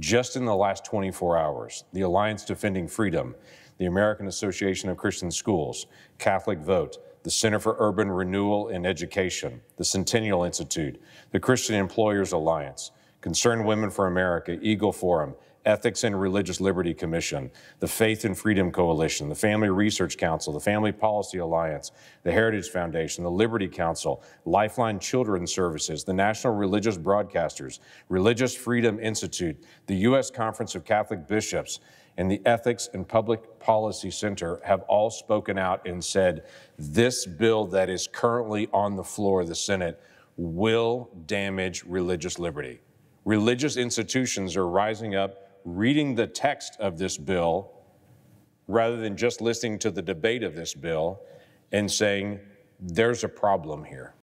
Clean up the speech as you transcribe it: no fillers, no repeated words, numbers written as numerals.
Just in the last 24 hours, the Alliance Defending Freedom, the American Association of Christian Schools, Catholic Vote, the Center for Urban Renewal and Education, the Centennial Institute, the Christian Employers Alliance, Concerned Women for America, Eagle Forum, Ethics and Religious Liberty Commission, the Faith and Freedom Coalition, the Family Research Council, the Family Policy Alliance, the Heritage Foundation, the Liberty Council, Lifeline Children's Services, the National Religious Broadcasters, Religious Freedom Institute, the U.S. Conference of Catholic Bishops, and the Ethics and Public Policy Center have all spoken out and said, this bill that is currently on the floor of the Senate will damage religious liberty. Religious institutions are rising up, reading the text of this bill rather than just listening to the debate of this bill and saying, there's a problem here.